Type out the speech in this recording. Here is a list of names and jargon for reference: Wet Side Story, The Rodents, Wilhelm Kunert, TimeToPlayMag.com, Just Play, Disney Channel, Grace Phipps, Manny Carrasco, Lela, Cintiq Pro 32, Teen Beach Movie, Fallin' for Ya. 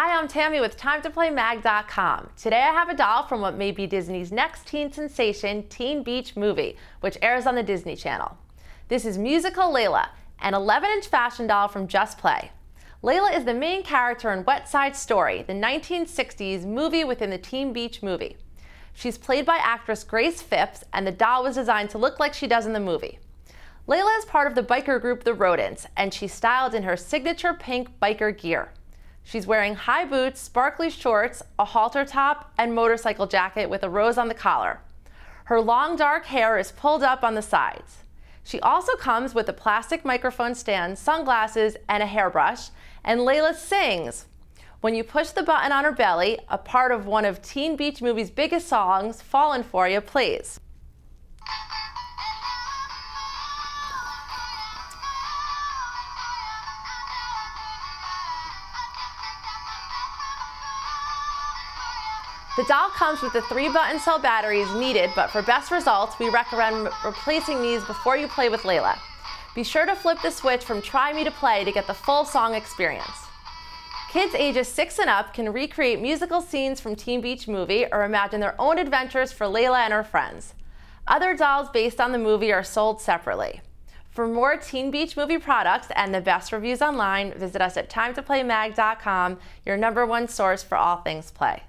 Hi, I'm Tammy with TimeToPlayMag.com. Today I have a doll from what may be Disney's next teen sensation, Teen Beach Movie, which airs on the Disney Channel. This is musical Lela, an 11-inch fashion doll from Just Play. Lela is the main character in Wet Side Story, the 1960s movie within the Teen Beach Movie. She's played by actress Grace Phipps, and the doll was designed to look like she does in the movie. Lela is part of the biker group The Rodents, and she's styled in her signature pink biker gear. She's wearing high boots, sparkly shorts, a halter top, and motorcycle jacket with a rose on the collar. Her long dark hair is pulled up on the sides. She also comes with a plastic microphone stand, sunglasses, and a hairbrush, and Lela sings. When you push the button on her belly, a part of one of Teen Beach Movie's biggest songs, Fallin' for Ya, plays. The doll comes with the 3-button cell batteries needed, but for best results, we recommend replacing these before you play with Lela. Be sure to flip the switch from Try Me to Play to get the full song experience. Kids ages 6 and up can recreate musical scenes from Teen Beach Movie or imagine their own adventures for Lela and her friends. Other dolls based on the movie are sold separately. For more Teen Beach Movie products and the best reviews online, visit us at TimeToPlayMag.com, your #1 source for all things play.